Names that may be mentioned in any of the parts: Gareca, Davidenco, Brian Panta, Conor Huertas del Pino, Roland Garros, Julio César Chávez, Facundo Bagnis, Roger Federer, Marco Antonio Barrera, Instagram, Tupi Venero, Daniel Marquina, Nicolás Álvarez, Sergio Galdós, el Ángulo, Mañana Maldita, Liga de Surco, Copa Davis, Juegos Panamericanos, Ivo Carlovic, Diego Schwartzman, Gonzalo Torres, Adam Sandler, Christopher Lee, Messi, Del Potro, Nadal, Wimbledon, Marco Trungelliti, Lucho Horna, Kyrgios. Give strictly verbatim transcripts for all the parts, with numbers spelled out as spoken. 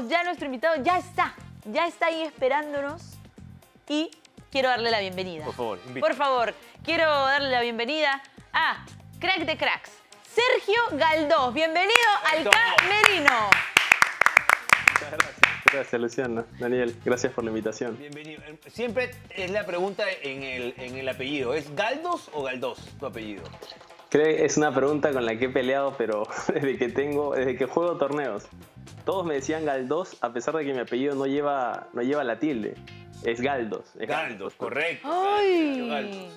tenemos ya nuestro invitado, ya está, ya está ahí esperándonos y quiero darle la bienvenida. Por favor, invito. Por favor, quiero darle la bienvenida a Crack de Cracks, Sergio Galdós. Bienvenido al Camerino. Muchas gracias. Gracias, Luciana. Daniel, gracias por la invitación. Bienvenido. Siempre es la pregunta en el, en el apellido. ¿Es Galdós o Galdós tu apellido? Creo que es una pregunta con la que he peleado, pero desde que tengo, desde que juego torneos. Todos me decían Galdós, a pesar de que mi apellido no lleva, no lleva la tilde. Es Galdós. Es Galdós, Galdós, correcto. ¡Ay! Galdós.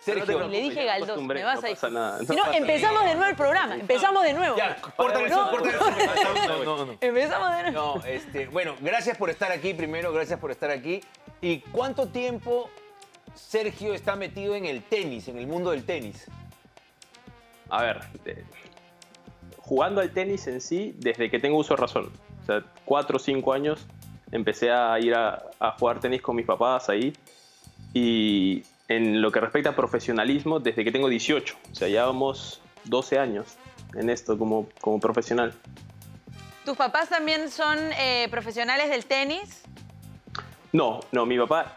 Sergio, no le dije Galdós, me vas no a ir. Nada, no, si no empezamos nada. de nuevo el programa, empezamos de nuevo. Ya, córtale eso, no, córtale eso. No, no, no. Empezamos de nuevo. No, este, bueno, gracias por estar aquí primero, gracias por estar aquí. ¿Y cuánto tiempo Sergio está metido en el tenis, en el mundo del tenis? A ver, eh, jugando al tenis en sí, desde que tengo uso de razón. O sea, cuatro o cinco años empecé a ir a, a jugar tenis con mis papás ahí y... En lo que respecta a profesionalismo, desde que tengo dieciocho. O sea, ya vamos doce años en esto como, como profesional. ¿Tus papás también son eh, profesionales del tenis? No, no. Mi papá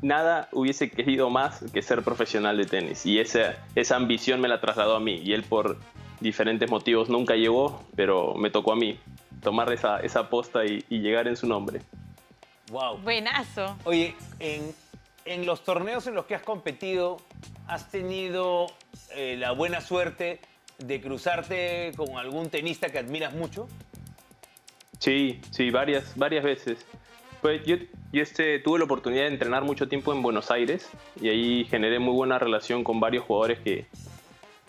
nada hubiese querido más que ser profesional de tenis. Y esa, esa ambición me la trasladó a mí. Y él por diferentes motivos nunca llegó, pero me tocó a mí tomar esa, esa aposta y, y llegar en su nombre. Wow. Buenazo. Oye, en... En los torneos en los que has competido, ¿has tenido eh, la buena suerte de cruzarte con algún tenista que admiras mucho? Sí, sí, varias, varias veces. Pues yo, yo este, tuve la oportunidad de entrenar mucho tiempo en Buenos Aires y ahí generé muy buena relación con varios jugadores que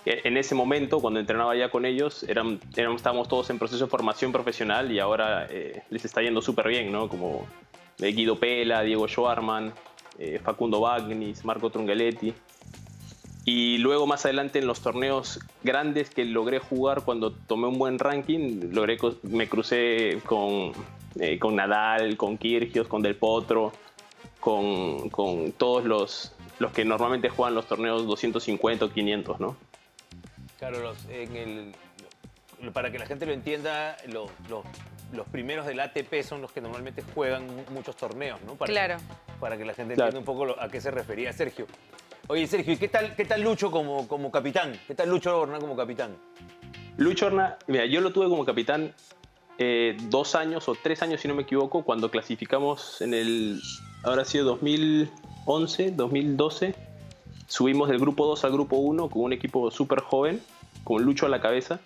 en ese momento, cuando entrenaba ya con ellos, eran, eran, estábamos todos en proceso de formación profesional y ahora eh, les está yendo súper bien, ¿no? Como eh, Guido Pella, Diego Schwartzman... Eh, Facundo Bagnis, Marco Trungelliti. Y luego más adelante en los torneos grandes que logré jugar cuando tomé un buen ranking, logré, me crucé con, eh, con Nadal, con Kyrgios, con Del Potro, con, con todos los, los que normalmente juegan los torneos doscientos cincuenta o quinientos, ¿no? Claro, los, en el, para que la gente lo entienda, los, los, los primeros del A T P son los que normalmente juegan muchos torneos, ¿no? Para claro. Que, para que la gente entienda claro. un poco a qué se refería Sergio. Oye, Sergio, ¿y qué tal, qué tal Lucho como, como capitán? ¿Qué tal Lucho Horna como capitán? Lucho Horna, mira, yo lo tuve como capitán eh, dos años o tres años, si no me equivoco, cuando clasificamos en el... Ahora ha sido dos mil once, dos mil doce. Subimos del grupo dos al grupo uno con un equipo súper joven, con Lucho a la cabeza.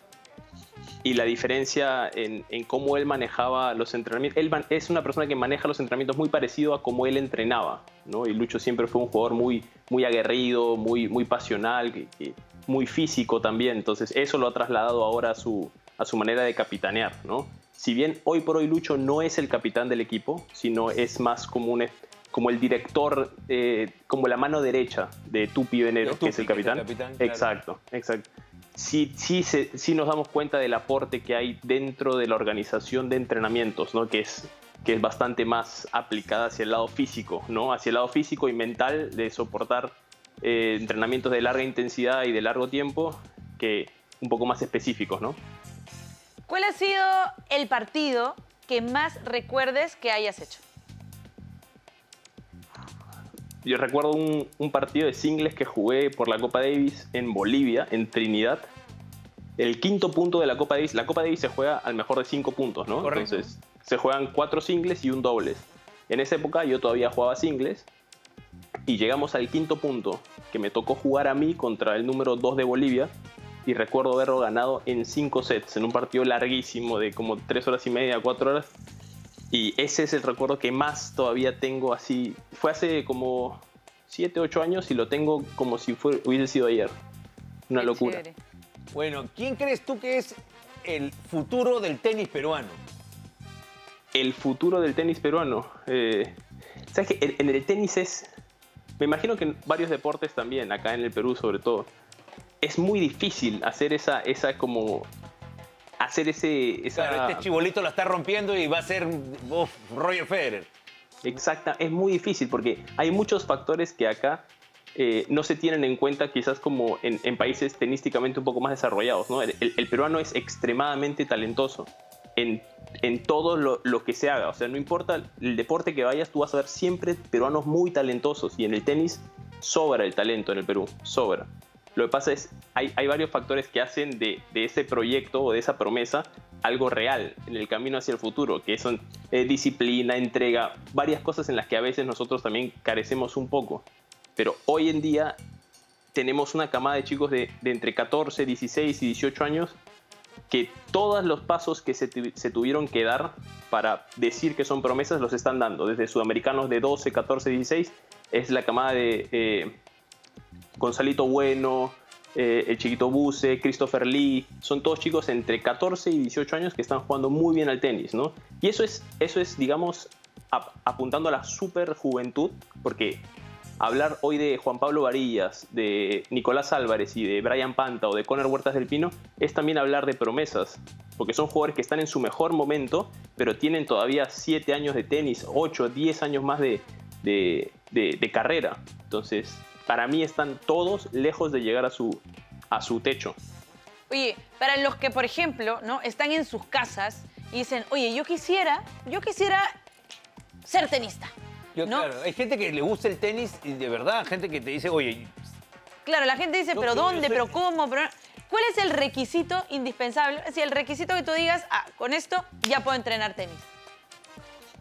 Y la diferencia en, en cómo él manejaba los entrenamientos. Él man, es una persona que maneja los entrenamientos muy parecido a cómo él entrenaba, ¿no? Y Lucho siempre fue un jugador muy, muy aguerrido, muy, muy pasional, que, que, muy físico también. Entonces eso lo ha trasladado ahora a su, a su manera de capitanear, ¿no? Si bien hoy por hoy Lucho no es el capitán del equipo, sino es más como, un, como el director, eh, como la mano derecha de Tupi Venero, que es el capitán. El capitán claro. Exacto, exacto. Sí, sí, se, sí nos damos cuenta del aporte que hay dentro de la organización de entrenamientos, ¿no? Que es, que es bastante más aplicada hacia el lado físico, ¿no? Hacia el lado físico y mental de soportar eh, entrenamientos de larga intensidad y de largo tiempo, que un poco más específicos, ¿no? ¿Cuál ha sido el partido que más recuerdes que hayas hecho? Yo recuerdo un, un partido de singles que jugué por la Copa Davis en Bolivia, en Trinidad. El quinto punto de la Copa Davis. La Copa Davis se juega al mejor de cinco puntos, ¿no? Correcto. Entonces, se juegan cuatro singles y un dobles. En esa época yo todavía jugaba singles y llegamos al quinto punto, que me tocó jugar a mí contra el número dos de Bolivia y recuerdo haberlo ganado en cinco sets, en un partido larguísimo de como tres horas y media, cuatro horas. Y ese es el recuerdo que más todavía tengo así. Fue hace como siete, ocho años y lo tengo como si fue, hubiese sido ayer. Una Qué locura. Chévere. Bueno, ¿quién crees tú que es el futuro del tenis peruano? El futuro del tenis peruano. Eh, ¿Sabes qué? En el tenis es... Me imagino que en varios deportes también, acá en el Perú sobre todo. Es muy difícil hacer esa, esa como... hacer ese... Esa... Claro, este chibolito la está rompiendo y va a ser uf, Roger Federer. Exacto, es muy difícil porque hay muchos factores que acá eh, no se tienen en cuenta quizás como en, en países tenísticamente un poco más desarrollados, ¿no? El, el, el peruano es extremadamente talentoso. en, en todo lo, lo que se haga. O sea, no importa el deporte que vayas, tú vas a ver siempre peruanos muy talentosos, y en el tenis sobra el talento en el Perú, sobra. Lo que pasa es, hay, hay varios factores que hacen de, de ese proyecto o de esa promesa algo real en el camino hacia el futuro, que son eh, disciplina, entrega, varias cosas en las que a veces nosotros también carecemos un poco. Pero hoy en día tenemos una camada de chicos de, de entre catorce, dieciséis y dieciocho años que todos los pasos que se, se tuvieron que dar para decir que son promesas los están dando. Desde sudamericanos de doce, catorce, dieciséis, es la camada de... Eh, Gonzalito Bueno, eh, el chiquito Buse, Christopher Lee, son todos chicos entre catorce y dieciocho años que están jugando muy bien al tenis, ¿no? Y eso es, eso es digamos, ap apuntando a la super juventud, porque hablar hoy de Juan Pablo Varillas, de Nicolás Álvarez y de Brian Panta o de Conor Huertas del Pino es también hablar de promesas, porque son jugadores que están en su mejor momento, pero tienen todavía siete años de tenis, ocho, diez años más de, de, de, de carrera. Entonces, para mí están todos lejos de llegar a su, a su techo. Oye, para los que, por ejemplo, ¿no? están en sus casas y dicen, oye, yo quisiera, yo quisiera ser tenista. Yo, ¿no? Claro, hay gente que le gusta el tenis y de verdad, gente que te dice, oye... Claro, la gente dice, no, pero ¿dónde? Soy... ¿Pero cómo? Pero... ¿Cuál es el requisito indispensable? Es decir, el requisito que tú digas, ah, con esto ya puedo entrenar tenis.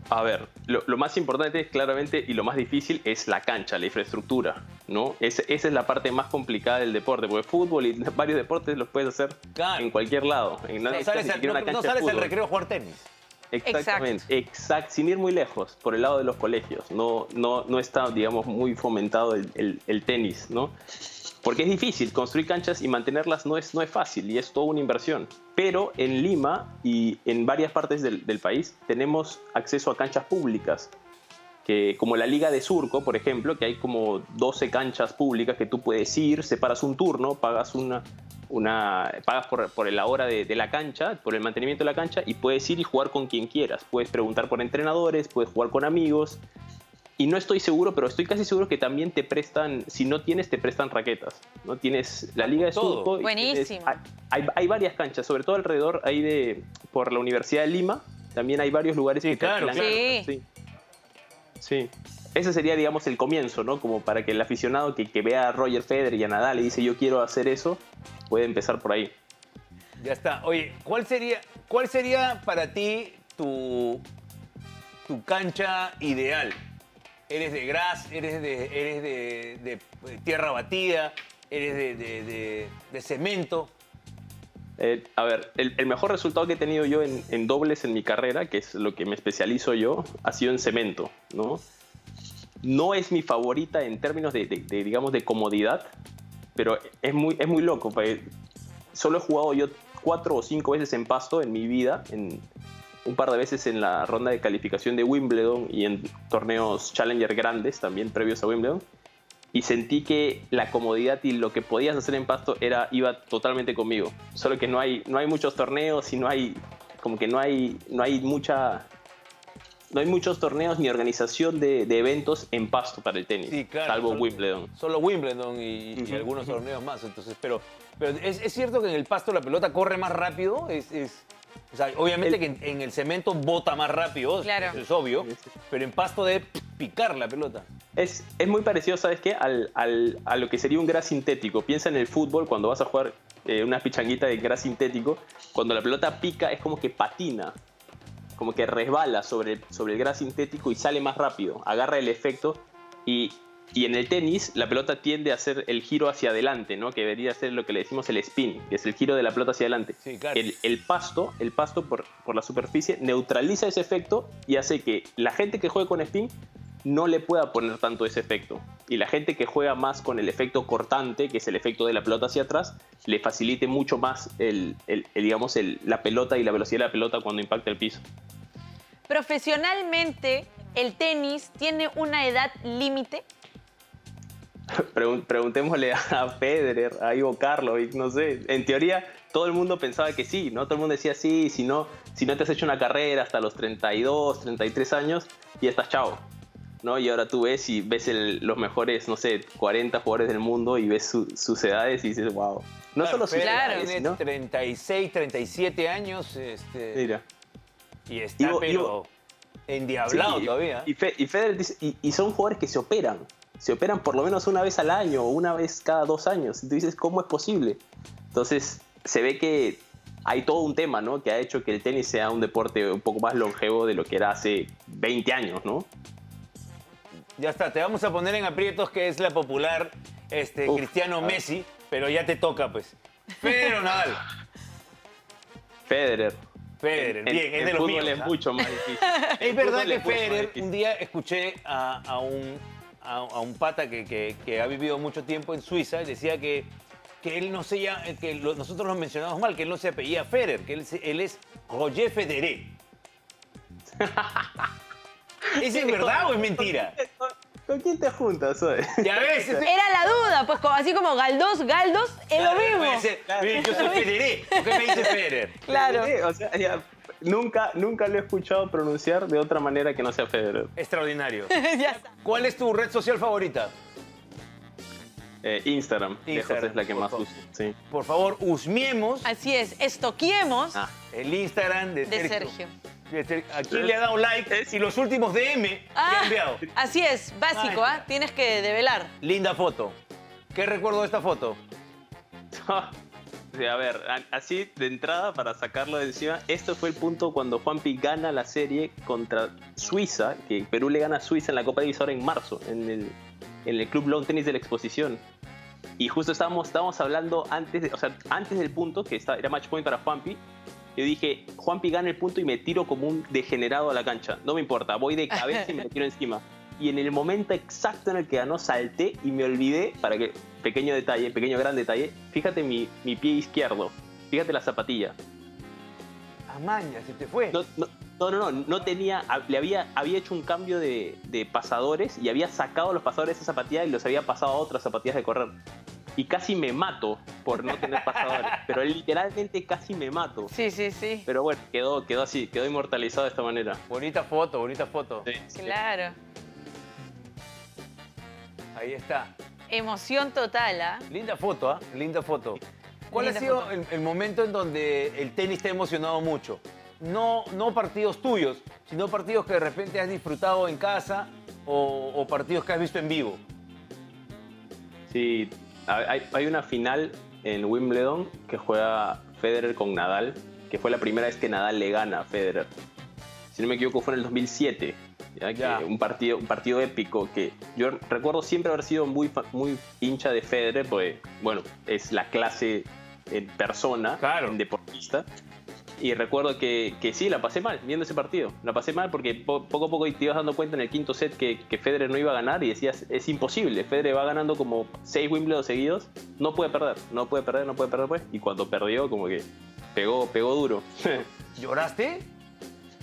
A ver, lo, lo más importante es claramente, y lo más difícil es la cancha, la infraestructura, ¿no? Es, esa es la parte más complicada del deporte, porque fútbol y varios deportes los puedes hacer claro. en cualquier lado. En no, sales al, no, no sales al recreo a jugar tenis. Exactamente, exact. exact, sin ir muy lejos, por el lado de los colegios. No, no, no está, digamos, muy fomentado el, el, el tenis, ¿no? Porque es difícil, construir canchas y mantenerlas no es, no es fácil y es toda una inversión. Pero en Lima y en varias partes del, del país tenemos acceso a canchas públicas, que, como la Liga de Surco, por ejemplo, que hay como doce canchas públicas que tú puedes ir, separas un turno, pagas, una, una, pagas por, por la hora de, de la cancha, por el mantenimiento de la cancha, y puedes ir y jugar con quien quieras. Puedes preguntar por entrenadores, puedes jugar con amigos... Y no estoy seguro, pero estoy casi seguro que también te prestan, si no tienes, te prestan raquetas. No tienes la Liga de Surco. Buenísimo. Tienes, hay, hay varias canchas, sobre todo alrededor ahí de por la Universidad de Lima. También hay varios lugares sí, que claro, te alquilan. Sí. sí. Sí. Ese sería, digamos, el comienzo, ¿no? Como para que el aficionado que, que vea a Roger Federer y a Nadal y dice yo quiero hacer eso, puede empezar por ahí. Ya está. Oye, ¿cuál sería, cuál sería para ti tu, tu cancha ideal? Eres de gras, eres de, eres de, de tierra batida, eres de, de, de, de cemento. Eh, a ver, el, el mejor resultado que he tenido yo en, en dobles en mi carrera, que es lo que me especializo yo, ha sido en cemento, ¿no? No es mi favorita en términos de, de, de digamos, de comodidad, pero es muy, es muy loco. Solo he jugado yo cuatro o cinco veces en pasto en mi vida, en... un par de veces en la ronda de calificación de Wimbledon y en torneos Challenger grandes también previos a Wimbledon, y sentí que la comodidad y lo que podías hacer en pasto era, iba totalmente conmigo, solo que no hay, no hay muchos torneos y no hay, como que no hay, no hay mucha... No hay muchos torneos ni organización de, de eventos en pasto para el tenis, sí, claro, salvo solo, Wimbledon. Solo Wimbledon y, uh-huh. y algunos torneos más. Entonces, pero pero es, es cierto que en el pasto la pelota corre más rápido, es... es... O sea, obviamente el, que en, en el cemento bota más rápido, claro. eso es obvio, pero en pasto debe picar la pelota. Es, es muy parecido, ¿sabes qué? Al, al, a lo que sería un gras sintético. Piensa en el fútbol, cuando vas a jugar eh, una pichanguita de gras sintético, cuando la pelota pica es como que patina, como que resbala sobre, sobre el gras sintético y sale más rápido, agarra el efecto y... Y en el tenis, la pelota tiende a hacer el giro hacia adelante, ¿no? Que debería ser lo que le decimos el spin, que es el giro de la pelota hacia adelante. Sí, claro. El, el pasto, el pasto por, por la superficie, neutraliza ese efecto y hace que la gente que juegue con spin no le pueda poner tanto ese efecto. Y la gente que juega más con el efecto cortante, que es el efecto de la pelota hacia atrás, le facilite mucho más el, el, el, digamos, el, la pelota y la velocidad de la pelota cuando impacta el piso. Profesionalmente, ¿el tenis tiene una edad límite? Preguntémosle a Federer, a Ivo Carlovic, no sé. En teoría, todo el mundo pensaba que sí, ¿no? Todo el mundo decía, sí, si no, si no te has hecho una carrera hasta los treinta y dos, treinta y tres años, ya estás chao, ¿no? Y ahora tú ves y ves el, los mejores, no sé, cuarenta jugadores del mundo y ves su, sus edades y dices, wow. No claro, solo sus claro, edades, ¿no? treinta y seis, treinta y siete años, este... Mira. Y está, Ivo, pero Ivo, endiablado sí, todavía. Y, Fe, y Federer dice, y, y son jugadores que se operan. Se operan por lo menos una vez al año o una vez cada dos años. Y tú dices, ¿cómo es posible? Entonces, se ve que hay todo un tema, ¿no?, que ha hecho que el tenis sea un deporte un poco más longevo de lo que era hace veinte años, ¿no? Ya está, te vamos a poner en aprietos, que es la popular este, Uf, Cristiano Messi, pero ya te toca, pues. ¿Federer o Nadal? Federer. Federer, en, bien, en, es de los míos. El fútbol es mucho más difícil. Es verdad que Federer, un día escuché a, a, un, a, a un pata que, que, que ha vivido mucho tiempo en Suiza, y decía que que él no se llama, que lo, nosotros lo mencionamos mal, que él no se apellía Federer, que él, él es Roger Federer. ¿Es en verdad o es mentira? ¿Con, con quién te juntas hoy? Ya ves. Era la duda, pues así como Galdós, Galdós, es claro, lo mismo. Ser, claro. Yo soy Federer, ¿por qué me dice Federer? Claro. O sea, ya, nunca, nunca lo he escuchado pronunciar de otra manera que no sea Federer. Extraordinario. Ya está. ¿Cuál es tu red social favorita? Eh, Instagram, Instagram es la que más uso. Sí. Por favor, usmiemos. Así es, estoquiemos. Ah, el Instagram de, de Sergio. Sergio. Aquí le ha dado like y los últimos D M ah, que ha enviado. Así es, básico, ¿ah? ¿eh? Tienes que develar. Linda foto. ¿Qué recuerdo de esta foto? A ver, así de entrada, para sacarlo de encima, esto fue el punto cuando Juanpi gana la serie contra Suiza, que Perú le gana a Suiza en la Copa Davis ahora en marzo, en el... en el Club Lawn Tennis de la Exposición. Y justo estábamos, estábamos hablando antes, de, o sea, antes del punto, que estaba, era match point para Juanpi. Yo dije, Juanpi gana el punto y me tiro como un degenerado a la cancha. No me importa, voy de cabeza y me tiro encima. Y en el momento exacto en el que ganó, salté y me olvidé, para que, pequeño detalle, pequeño gran detalle, fíjate mi, mi pie izquierdo, fíjate la zapatilla. Amaña, se te fue. No, no, No, no, no, no tenía, le había, había hecho un cambio de, de pasadores y había sacado los pasadores de esa zapatilla y los había pasado a otras zapatillas de correr. Y casi me mato por no tener pasadores, pero literalmente casi me mato. Sí, sí, sí. Pero bueno, quedó, quedó así, quedó inmortalizado de esta manera. Bonita foto, bonita foto. Sí, sí. Claro. Ahí está. Emoción total, ¿ah? ¿eh? Linda foto, ¿ah? ¿eh? Linda foto. ¿Cuál Linda ha sido el, el momento en donde el tenis te ha emocionado mucho? No, no partidos tuyos, sino partidos que de repente has disfrutado en casa o, o partidos que has visto en vivo. Sí, hay, hay una final en Wimbledon que juega Federer con Nadal, que fue la primera vez que Nadal le gana a Federer. Si no me equivoco fue en el dos mil siete, ¿ya? Ya. Que un, partido, un partido épico que yo recuerdo siempre haber sido muy, muy hincha de Federer, porque bueno, es la clase en persona, claro, en deportista. Y recuerdo que, que sí, la pasé mal viendo ese partido. La pasé mal porque po poco a poco te ibas dando cuenta en el quinto set que, que Federer no iba a ganar y decías, es imposible. Federer va ganando como seis Wimbledon seguidos. No puede perder, no puede perder, no puede perder. Pues. Y cuando perdió, como que pegó, pegó duro. ¿Lloraste?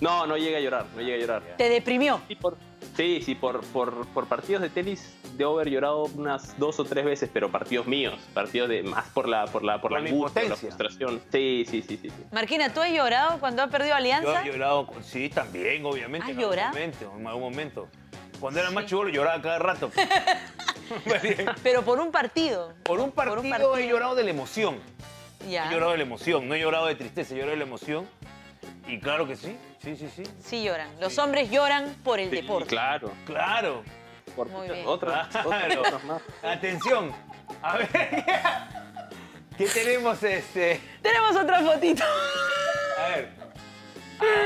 No, no llegué a llorar, no llegué a llorar. ¿Te deprimió? Sí, por, sí, sí por, por, por partidos de tenis debo haber llorado unas dos o tres veces, pero partidos míos, partidos de más por la por la por, por la angustia, por la frustración. Sí, sí, sí, sí, sí. Marquina, ¿tú has llorado cuando has perdido Alianza? Yo he llorado, sí, también, obviamente. ¿Has en llorado? Algún momento, en algún momento. Cuando era sí. más chivolo lloraba cada rato. Pero por un partido. Por un partido, por un partido he llorado de la emoción. Ya. He llorado de la emoción, no he llorado de tristeza, he llorado de la emoción. Y claro que sí. Sí, sí, sí. Sí lloran. Los sí. hombres lloran por el sí, deporte. Claro, claro. Por Muy bien. Otra, claro. otra más. Atención. A ver, ¿qué tenemos este? Tenemos otra fotito. A ver.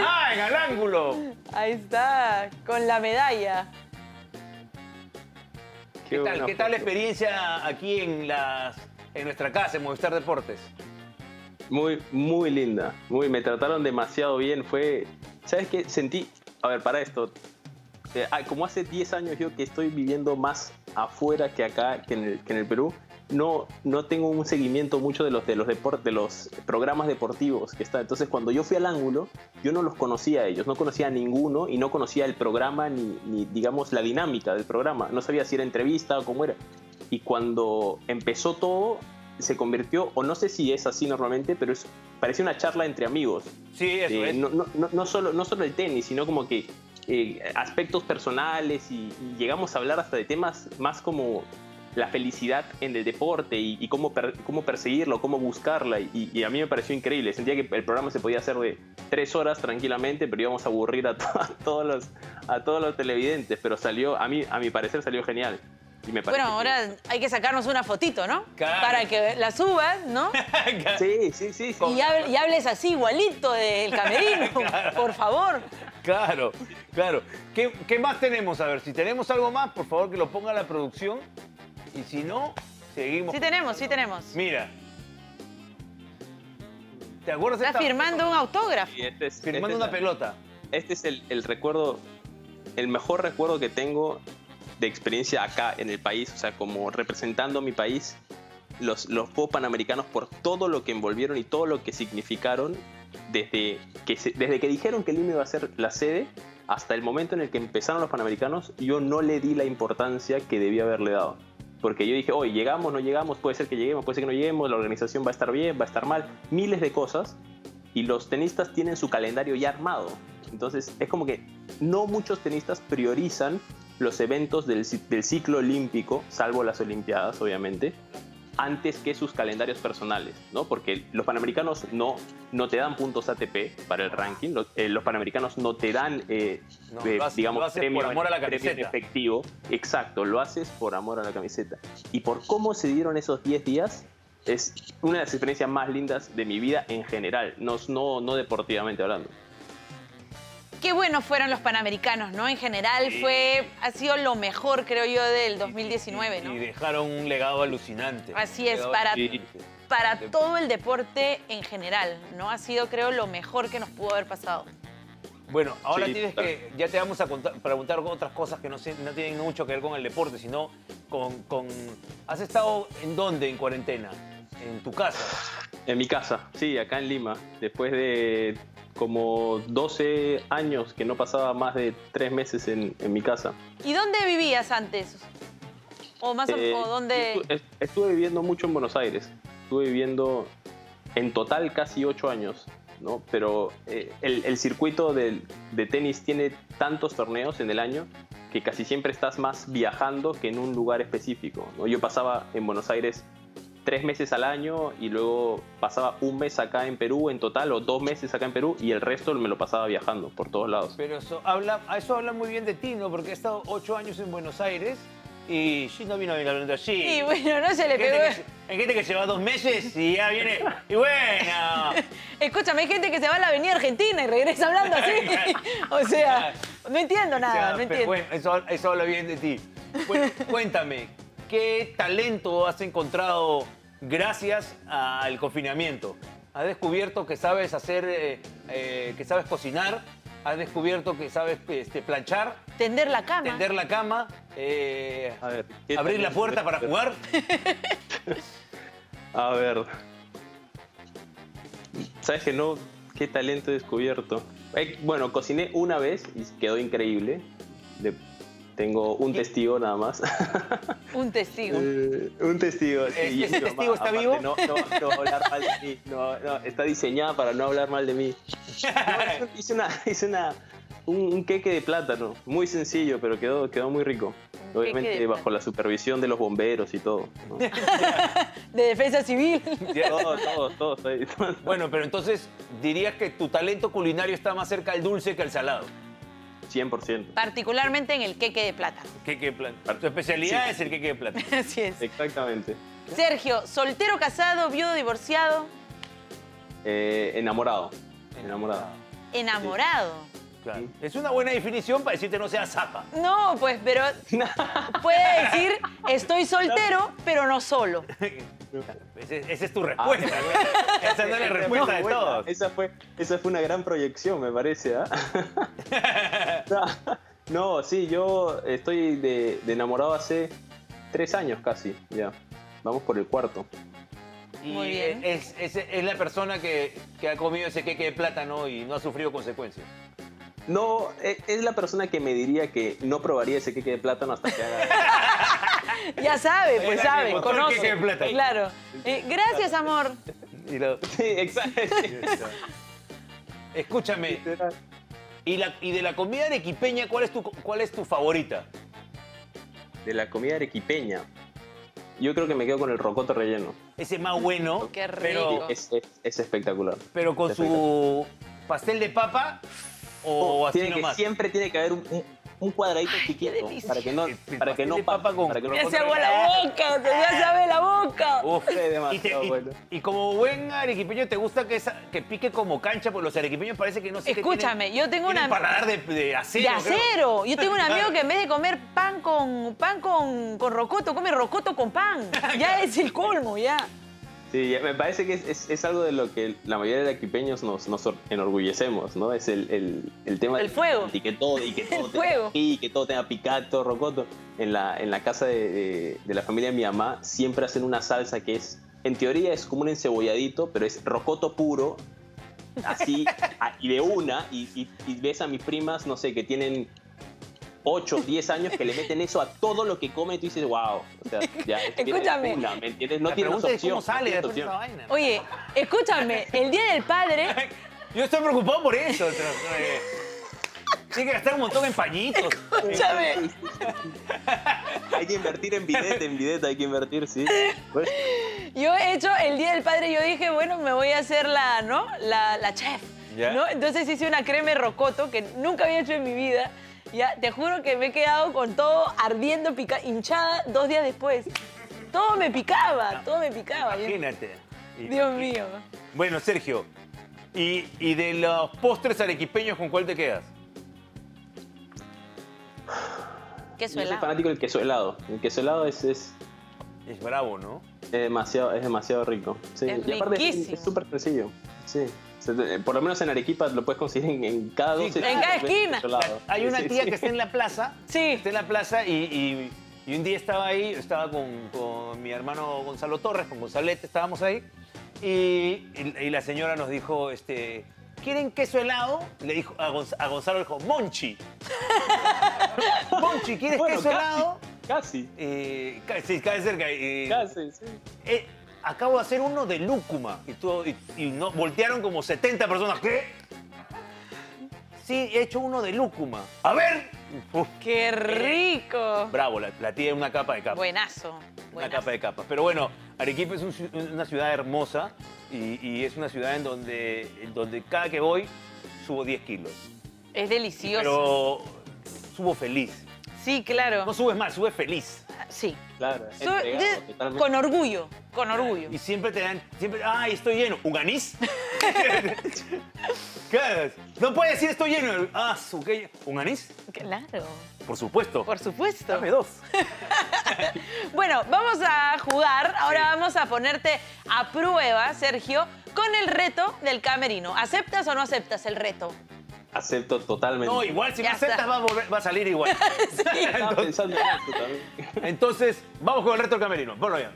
Ah, en el ángulo. Ahí está, con la medalla. ¿Qué, ¿Qué tal, ¿qué tal la experiencia aquí en, las, en nuestra casa, en Movistar Deportes? Muy, muy linda. Muy, me trataron demasiado bien. Fue, ¿sabes qué? Sentí, a ver, para esto, eh, como hace diez años yo que estoy viviendo más afuera que acá, que en el, que en el Perú, no, no tengo un seguimiento mucho de los, de los, deport, de los programas deportivos que está. Entonces, cuando yo fui al ángulo, yo no los conocía a ellos, no conocía a ninguno y no conocía el programa ni, ni digamos, la dinámica del programa. No sabía si era entrevista o cómo era. Y cuando empezó todo, se convirtió, o no sé si es así normalmente, pero es, parecía una charla entre amigos. Sí, eso eh, es. No, no, no, solo, no solo el tenis, sino como que eh, aspectos personales y, y llegamos a hablar hasta de temas más como la felicidad en el deporte y, y cómo, per, cómo perseguirlo, cómo buscarla. Y, y a mí me pareció increíble. Sentía que el programa se podía hacer de tres horas tranquilamente, pero íbamos a aburrir a, to a, todos, los, a todos los televidentes. Pero salió, a, mí, a mi parecer, salió genial. Y me bueno, ahora bien. Hay que sacarnos una fotito, ¿no? Claro. Para que la subas, ¿no? Claro. Sí, sí, sí. sí. Y, hable, y hables así, igualito del camerino, claro. Por favor. Claro, claro. ¿Qué, ¿Qué más tenemos? A ver, si tenemos algo más, por favor, que lo ponga la producción. Y si no, seguimos. Sí tenemos, sí tenemos. Mira. ¿Te acuerdas? Está esta... firmando un autógrafo. Sí, este es, firmando este una es, pelota. Este es el, el recuerdo, el mejor recuerdo que tengo de experiencia acá en el país, o sea, como representando a mi país, los, los Juegos Panamericanos, por todo lo que envolvieron y todo lo que significaron, desde que, se, desde que dijeron que Lima iba a ser la sede, hasta el momento en el que empezaron los Panamericanos, yo no le di la importancia que debía haberle dado. Porque yo dije, hoy oh, llegamos, no llegamos, puede ser que lleguemos, puede ser que no lleguemos, la organización va a estar bien, va a estar mal, miles de cosas, y los tenistas tienen su calendario ya armado. Entonces, es como que no muchos tenistas priorizan los eventos del, del ciclo olímpico, salvo las Olimpiadas, obviamente, antes que sus calendarios personales, ¿no? Porque los Panamericanos no, no te dan puntos A T P para el ranking, los, eh, los Panamericanos no te dan, eh, no, eh, haces, digamos, premio en efectivo. Exacto, lo haces por amor a la camiseta. Y por cómo se dieron esos diez días, es una de las experiencias más lindas de mi vida en general, no, no, no deportivamente hablando. Qué buenos fueron los Panamericanos, ¿no? En general sí. fue, ha sido lo mejor, creo yo, del dos mil diecinueve, ¿no? Y dejaron un legado alucinante. Así es, para, sí. para todo el deporte en general, ¿no? Ha sido, creo, lo mejor que nos pudo haber pasado. Bueno, ahora sí, tienes claro. que, ya te vamos a contar, preguntar otras cosas que no, se, no tienen mucho que ver con el deporte, sino con, con... ¿Has estado en dónde en cuarentena? ¿En tu casa? En mi casa, sí, acá en Lima. Después de... como doce años que no pasaba más de tres meses en, en mi casa. ¿Y dónde vivías antes? ¿O más eh, o dónde...? Estuve, estuve viviendo mucho en Buenos Aires. Estuve viviendo en total casi ocho años, ¿no? Pero eh, el, el circuito de, de tenis tiene tantos torneos en el año que casi siempre estás más viajando que en un lugar específico, ¿no? Yo pasaba en Buenos Aires tres meses al año y luego pasaba un mes acá en Perú en total, o dos meses acá en Perú, y el resto me lo pasaba viajando por todos lados. Pero eso habla, eso habla muy bien de ti, ¿no? Porque he estado ocho años en Buenos Aires y no vino bien hablando allí. Y bueno, no se le pegó. Hay gente que se va dos meses y ya viene. Y bueno. Escúchame, hay gente que se va a la avenida Argentina y regresa hablando así. O sea, no entiendo nada, o sea, no entiendo. Bueno, eso, eso habla bien de ti. Bueno, cuéntame. ¿Qué talento has encontrado gracias al confinamiento? ¿Has descubierto que sabes hacer, eh, eh, que sabes cocinar? ¿Has descubierto que sabes este, planchar? Tender la cama. Tender la cama. Eh, A ver, abrir la puerta para jugar. A ver. ¿Sabes que no? ¿Qué talento he descubierto? Eh, bueno, cociné una vez y quedó increíble. De... Tengo un ¿Qué? testigo nada más. ¿Un testigo? uh, un testigo, sí. ¿Ese testigo está vivo? No, no, no va a hablar mal de mí. No, no, está diseñada para no hablar mal de mí. No, hice una, hice una, un, un queque de plátano, muy sencillo, pero quedó, quedó muy rico. Obviamente bajo la supervisión de los bomberos y todo, ¿no? De defensa civil. Todos, todos, todos. Todo. Bueno, pero entonces dirías que tu talento culinario está más cerca al dulce que al salado. cien por ciento. Particularmente en el queque de plátano. Queque de plátano. Tu especialidad sí. es el queque de plátano. Así es. Exactamente. Sergio, ¿soltero, casado, viudo, divorciado? Eh, enamorado. Enamorado. Enamorado. Sí. Claro. Es una buena definición para decirte no seas zapa. No, pues, pero puede decir estoy soltero, pero no solo. Ese, esa es tu respuesta. Ah, ¿no? Esa no es la respuesta de todos. Esa fue, esa fue una gran proyección, me parece, ¿eh? No, sí, yo estoy de, de enamorado hace tres años casi, ya. Vamos por el cuarto. Y muy bien. Es, es, es la persona que, que ha comido ese queque de plátano y no ha sufrido consecuencias. No, es la persona que me diría que no probaría ese queque de plátano hasta que haga... Ya sabe, pues sabe, conoce. Queque de plátano. Claro. Eh, gracias, amor. Y lo... Sí, exacto. Escúchame. ¿Y, la, y de la comida arequipeña, ¿cuál es tu, cuál es tu favorita? De la comida arequipeña. yo creo que me quedo con el rocoto relleno. Ese más bueno. Qué rico. Pero es, es, es espectacular. Pero con es espectacular. Su pastel de papa o oh, así tiene nomás. Que, siempre tiene que haber un, un, un cuadradito Ay, chiquito para que no para que no papa con. Ya se abre la boca, ya se abre la boca. Uf, es demasiado y te, bueno. Y, y como buen arequipeño te gusta que, esa, que pique como cancha, porque los arequipeños parece que no sé. Escúchame, que tienen, yo tengo una paladar de, de acero. De acero. Yo tengo un amigo que en vez de comer pan con pan con, con rocoto come rocoto con pan. Ya es el colmo, ya. Sí, me parece que es, es, es algo de lo que la mayoría de arequipeños nos, nos enorgullecemos, ¿no? Es el, el, el tema del fuego. Y que todo, y que todo tenga y que todo tenga picato, rocoto. En la, en la casa de, de, de la familia de mi mamá siempre hacen una salsa que es, en teoría es como un encebolladito, pero es rocoto puro, así, y de una, y, y, y ves a mis primas, no sé, que tienen ocho, diez años que le meten eso a todo lo que come y tú dices, wow. O sea, ya, escúchame. Una, ¿me entiendes? No tiene opción. ¿Cómo sale no después de esa vaina? Oye, escúchame, el Día del Padre... Yo estoy preocupado por eso. Tiene que gastar un montón en pañitos. Escúchame. Hay que invertir en bidet, en bidet hay que invertir, sí. Bueno. Yo he hecho el Día del Padre, yo dije, bueno, me voy a hacer la, ¿no? La, la chef, ¿no? Entonces hice una crema de rocoto que nunca había hecho en mi vida. Ya, te juro que me he quedado con todo ardiendo, pica, hinchada dos días después. Todo me picaba, no, todo me picaba. Imagínate. Yo... Dios mío. Bueno, Sergio, ¿y, y de los postres arequipeños con cuál te quedas? Queso helado. Yo soy fanático del queso helado. El queso helado es... Es, es bravo, ¿no? Es demasiado, es demasiado rico. Sí. Es y aparte riquísimo. Es súper sencillo. Sí. Por lo menos en Arequipa lo puedes conseguir en, en cada dos sí, en cada esquina. Hay una tía que está en la plaza, sí. está en la plaza y, y, y un día estaba ahí, estaba con, con mi hermano Gonzalo Torres, con Gonzalete, estábamos ahí y, y, y la señora nos dijo, este, ¿quieren queso helado? Le dijo a, Gonz, a Gonzalo dijo, Monchi. Monchi, ¿quieres bueno, queso casi, helado? Casi. Eh, casi, casi cerca. Eh, casi, sí. Eh, Acabo de hacer uno de lúcuma. Y, tú, y, y no, voltearon como setenta personas. ¿Qué? Sí, he hecho uno de lúcuma. ¡A ver! Uf. ¡Qué rico! Bravo, la, la tía es una capa de capa. Buenazo. Una buenazo. Capa de capa. Pero bueno, Arequipa es un, una ciudad hermosa y, y es una ciudad en donde, en donde cada que voy subo diez kilos. Es delicioso. Pero subo feliz. Sí, claro. No subes mal, subes feliz. Sí. Claro. Entregado, con orgullo, con orgullo. Y siempre te dan, siempre, ¡ay, estoy lleno! ¿Un anís? Claro. No puedes decir estoy lleno. Ah, okay. ¿Un anís? Claro. Por supuesto. Por supuesto. Dame dos. Bueno, vamos a jugar. Ahora sí. Vamos a ponerte a prueba, Sergio, con el reto del camerino. ¿Aceptas o no aceptas el reto? Acepto totalmente. No, igual, si no aceptas va a, volver, va a salir igual. Sí. Entonces, en esto también. Entonces, vamos con el reto del camerino. Ponlo ya.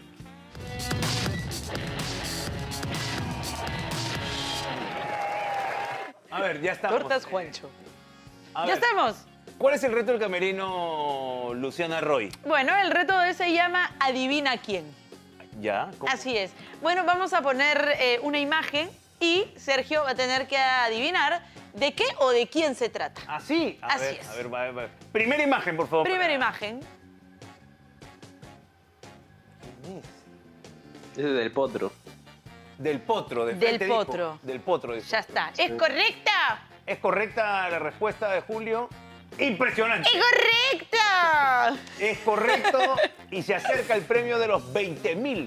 A ver, ya estamos. Tortas Juancho. A ver, ya estamos. ¿Cuál es el reto del camerino, Luciana Roy? Bueno, el reto de hoy se llama Adivina quién. Ya. ¿Cómo? Así es. Bueno, vamos a poner eh, una imagen y Sergio va a tener que adivinar ¿de qué o de quién se trata? ¿Ah, sí? Así ver, es. A ver, a ver, a ver. Primera imagen, por favor. Primera para... imagen. ¿Quién es? Es Del Potro. Del Potro. De Del Potro. Dijo. Del Potro. Dijo. Ya está. ¿Es correcta? Es correcta la respuesta de Julio. ¡Impresionante! ¡Es correcta! Es correcto y se acerca el premio de los veinte mil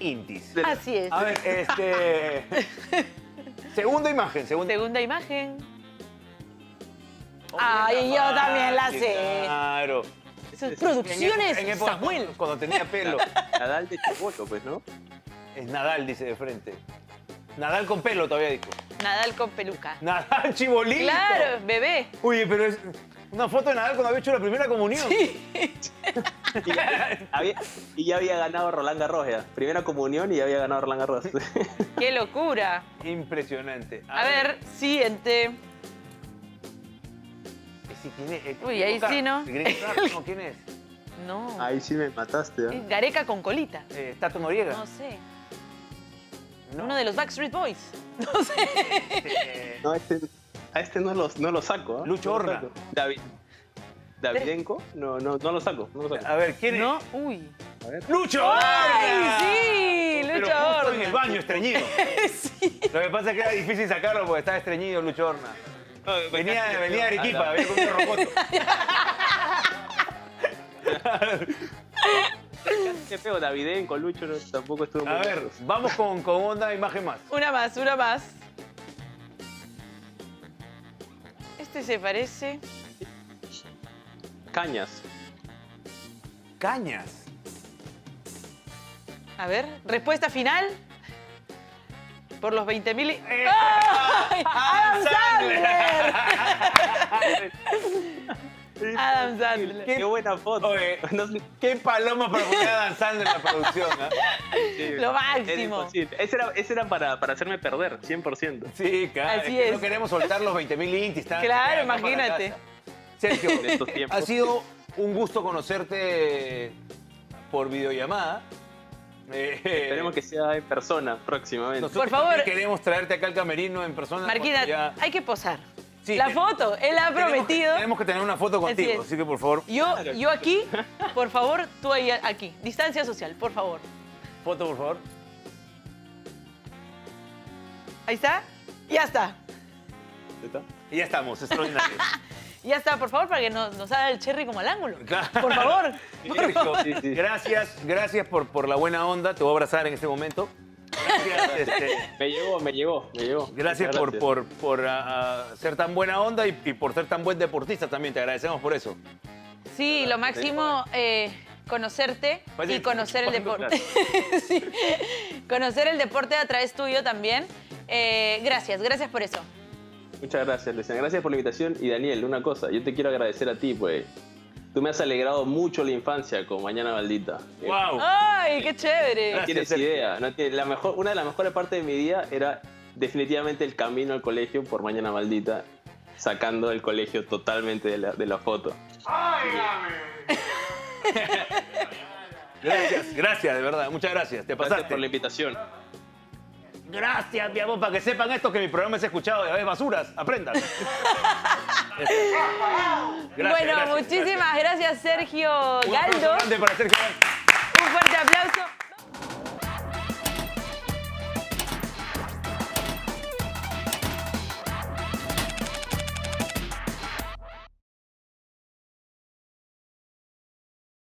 intis. Así es. A ver, este... Segunda imagen, segunda. Segunda imagen. Oh, ay, yo mal, también la sé. Claro. Sus producciones, en, en época, Samuel. Cuando tenía pelo. Nadal de Chiboto, pues, ¿no? Es Nadal, dice de frente. Nadal con pelo, todavía dijo. Nadal con peluca. Nadal chibolito. Claro, bebé. Uy, pero es una foto de Nadal cuando había hecho la primera comunión. Sí. Y, ya había, y ya había ganado Roland Garros, ya. Primera comunión y ya había ganado Roland Garros. ¡Qué locura! Impresionante. A, a ver, ver, siguiente. ¿Quién es? Uy, ahí sí, ¿no? ¿Quién es? No. Ahí sí me mataste, ¿eh? Gareca con colita. Eh, Tato Noriega. No sé. No. Uno de los Backstreet Boys. No sé. Este, eh... No, este, a este no lo no lo saco, ¿eh? Lucho Horna. David. ¿Davidenco? No, no, no lo saco, no lo saco. A ver, ¿quién es? No, uy. A ver. ¡Lucho! ¡Ay, sí! Lucho Horna. Pero en el baño, estreñido. Sí. Lo que pasa es que era difícil sacarlo porque estaba estreñido Lucho Horna. No, venía de venía Arequipa, venía con un roboto. Qué feo, Davidenco, Lucho, no, tampoco estuvo muy... A ver, vamos con, con una imagen más. Una más, una más. Este se parece... Cañas. Cañas. A ver, respuesta final. Por los veinte mil... Y... Eh, ¡Oh! ¡Adam Sandler! Adam Sandler. Qué, qué buena foto. Oye, no sé, qué paloma para poner a Adam Sandler en la producción. ¿Eh? Sí, lo máximo. Era ese era, ese era para, para hacerme perder, cien por ciento. Sí, claro. Así es. Que es. No queremos soltar los veinte mil intis. Claro, claro, imagínate. Sergio, ha sido un gusto conocerte por videollamada. Eh, Esperemos que sea en persona próximamente. Nosotros, por favor, queremos traerte acá al camerino en persona. Marquina, ya... hay que posar. Sí, la tenemos, foto, él ha prometido. Tenemos que, tenemos que tener una foto contigo, así, así que por favor. Yo, yo aquí, por favor, tú ahí, aquí. Distancia social, por favor. Foto, por favor. Ahí está. Ya está. ¿Ya está? Y ya estamos, extraordinario. Ya está, por favor, para que nos, nos haga el cherry como al ángulo. Claro. Por favor. Por favor. Sí, sí. Gracias, gracias por, por la buena onda. Te voy a abrazar en este momento. Gracias, este... Me llegó, me llegó, me llegó. Gracias, gracias. por, por, por uh, ser tan buena onda y, y por ser tan buen deportista también. Te agradecemos por eso. Sí, lo máximo... Eh... Conocerte y conocer el deporte. Sí. Conocer el deporte a través tuyo también. Eh, gracias, gracias por eso. Muchas gracias, Luciana. Gracias por la invitación. Y Daniel, una cosa, yo te quiero agradecer a ti, pues. Tú me has alegrado mucho la infancia con Mañana Maldita. ¡Wow! ¡Ay, qué chévere! No tienes idea. No tienes, la mejor, una de las mejores partes de mi día era definitivamente el camino al colegio por Mañana Maldita, sacando el colegio totalmente de la, de la foto. ¡Ay, dame! Gracias, gracias, de verdad. Muchas gracias. Te pasaste. Gracias por la invitación. Gracias, mi amor, para que sepan esto, que mi programa es escuchado de basuras. Aprendan. Gracias, bueno, gracias, muchísimas gracias, gracias Sergio Galdós.